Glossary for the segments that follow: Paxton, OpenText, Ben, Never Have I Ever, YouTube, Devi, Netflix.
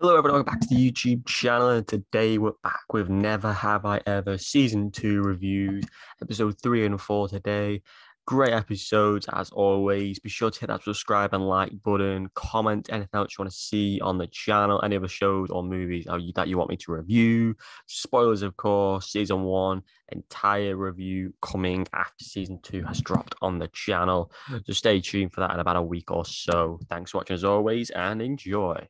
Hello everyone, welcome back to the YouTube channel, and today we're back with Never Have I Ever Season 2 reviews, episode 3 and 4 today. Great episodes as always. Be sure to hit that subscribe and like button, comment anything else you want to see on the channel, any other shows or movies that you want me to review. Spoilers of course, Season 1, entire review coming after Season 2 has dropped on the channel. So stay tuned for that in about a week or so. Thanks for watching as always and enjoy.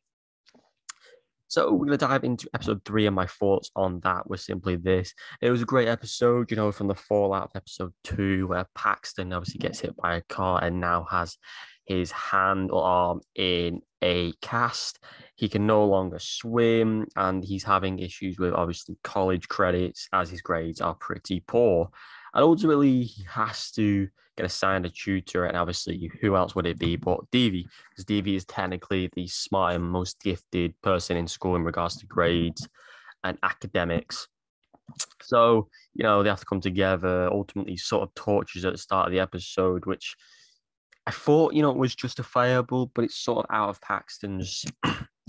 So we're going to dive into episode 3, and my thoughts on that were simply this. It was a great episode, you know, from the fallout of episode 2, where Paxton obviously gets hit by a car and now has his hand or arm in a cast. He can no longer swim, and he's having issues with, obviously, college credits, as his grades are pretty poor. And ultimately, he has to get assigned a tutor, and obviously, who else would it be but Devi? Because Devi is technically the smart and most gifted person in school in regards to grades and academics. So, you know, they have to come together, ultimately sort of tortures at the start of the episode, which I thought, you know, was justifiable, but it's sort of out of Paxton's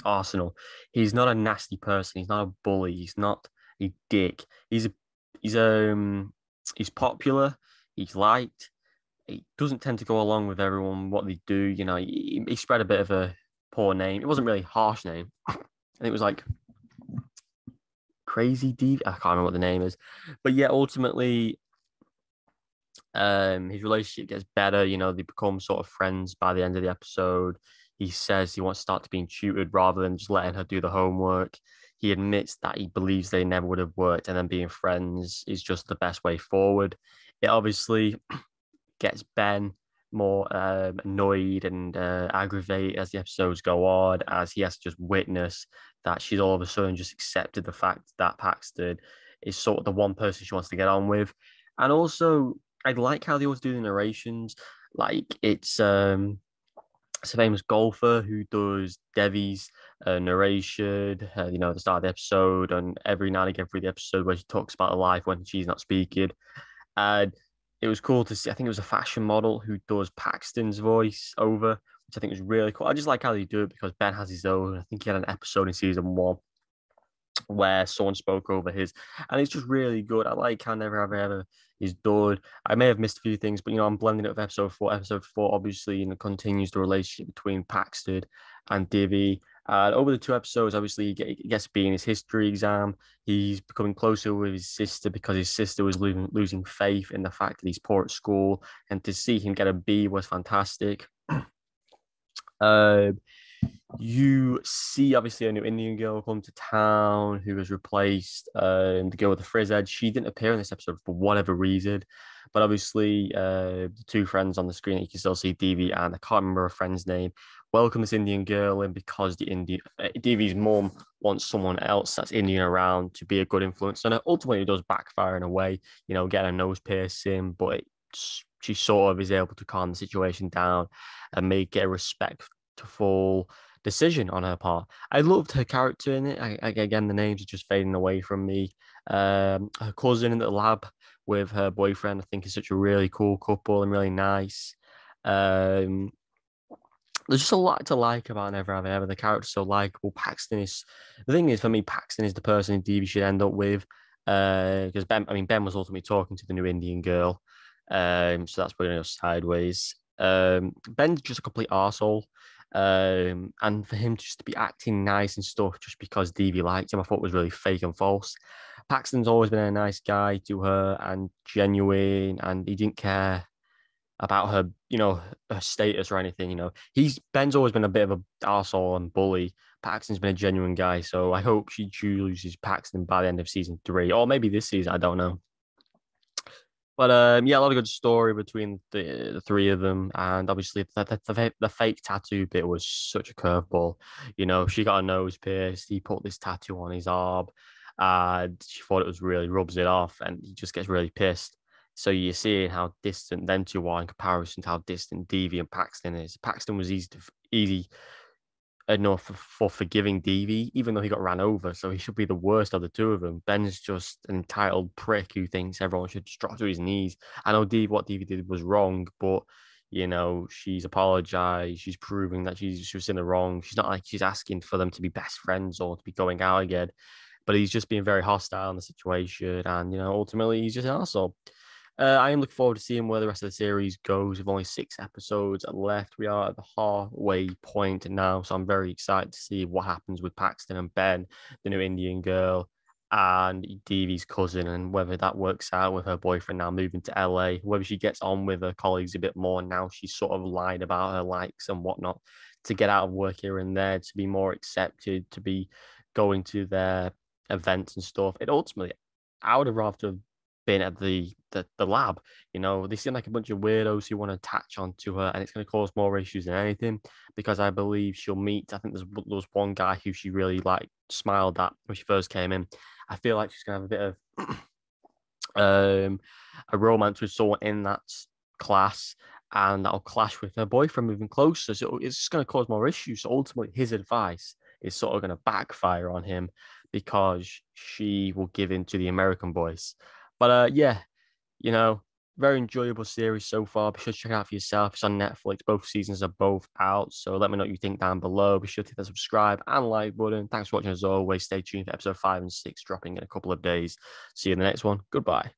arsenal. He's not a nasty person. He's not a bully. He's not a dick. He's popular, he's liked, he doesn't tend to go along with everyone, what they do, you know, he spread a bit of a poor name. It wasn't really a harsh name, and it was like Crazy Devi, I can't remember what the name is, but yeah, ultimately, his relationship gets better, you know, they become sort of friends by the end of the episode. He says he wants to start being tutored rather than just letting her do the homework. He admits that he believes they never would have worked, and then being friends is just the best way forward. It obviously gets Ben more annoyed and aggravated as the episodes go on, as he has to just witness that she's all of a sudden just accepted the fact that Paxton is sort of the one person she wants to get on with. And also, I like how they always do the narrations. Like, it's a famous golfer who does Devi's narration, you know, at the start of the episode, and every now and again through the episode where she talks about her life when she's not speaking. And it was cool to see. I think it was a fashion model who does Paxton's voice over, which I think was really cool. I just like how they do it because Ben has his own. I think he had an episode in Season 1 where someone spoke over his, and it's just really good. I like how Never Have I Ever is done. I may have missed a few things, but you know, I'm blending it with episode 4. Episode 4 obviously, you know, continues the relationship between Paxton and Devi. Over the 2 episodes, obviously, he gets being his history exam. He's becoming closer with his sister because his sister was losing faith in the fact that he's poor at school, and to see him get a B was fantastic. You see, obviously, a new Indian girl come to town who has replaced the girl with the frizz head. She didn't appear in this episode for whatever reason, but obviously, the 2 friends on the screen, you can still see Devi and I can't remember her friend's name, welcome this Indian girl in because Devi's mum wants someone else that's Indian around to be a good influence on her. Ultimately, it does backfire in a way, you know, getting a nose piercing, but she sort of is able to calm the situation down and make it a respectful decision on her part. I loved her character in it. Again, the names are just fading away from me. Her cousin in the lab with her boyfriend, I think, is such a really cool couple and really nice. There's just a lot to like about Never Have I Ever. The character's so likable. The thing is, for me, Paxton is the person Devi should end up with. Because Ben was ultimately talking to the new Indian girl. So that's putting us sideways. Ben's just a complete arsehole. And for him just to be acting nice and stuff just because Devi liked him, I thought was really fake and false. Paxton's always been a nice guy to her and genuine, and he didn't care about her, you know, her status or anything, you know. Ben's always been a bit of an arsehole and bully. Paxton's been a genuine guy, so I hope she chooses Paxton by the end of Season 3, or maybe this season, I don't know. But yeah, a lot of good story between the 3 of them, and obviously the fake tattoo bit was such a curveball. You know, she got her nose pierced, he put this tattoo on his arm, and she thought it was really rubs it off, and he just gets really pissed. So you're seeing how distant them 2 are in comparison to how distant Devi and Paxton is. Paxton was easy enough for forgiving Devi, even though he got ran over, so he should be the worst of the 2 of them. Ben's just an entitled prick who thinks everyone should just drop to his knees. I know what Devi did was wrong, but You know, she's apologized. She's proving that she was in the wrong. She's not like she's asking for them to be best friends or to be going out again. But he's just being very hostile in the situation. And, you know, ultimately, he's just an arsehole. I am looking forward to seeing where the rest of the series goes. We've only 6 episodes left. We are at the halfway point now. So I'm very excited to see what happens with Paxton and Ben, the new Indian girl, and Devi's cousin, and whether that works out with her boyfriend now moving to LA, whether she gets on with her colleagues a bit more now. She's sort of lied about her likes and whatnot to get out of work here and there, to be more accepted, to be going to their events and stuff. It ultimately, I would have rather have been at the lab. You know, they seem like a bunch of weirdos who want to attach onto her, and it's going to cause more issues than anything, because I believe she'll meet, I think there's one guy who she really like smiled at when she first came in. I feel like she's going to have a bit of a romance with someone in that class, and that'll clash with her boyfriend moving closer. So it's just going to cause more issues. So ultimately, his advice is sort of going to backfire on him, because she will give in to the American boys. But yeah, you know, very enjoyable series so far. Be sure to check it out for yourself. It's on Netflix. Both seasons are both out. So let me know what you think down below. Be sure to hit the subscribe and like button. Thanks for watching as always. Stay tuned for episode 5 and 6 dropping in a couple of days. See you in the next one. Goodbye.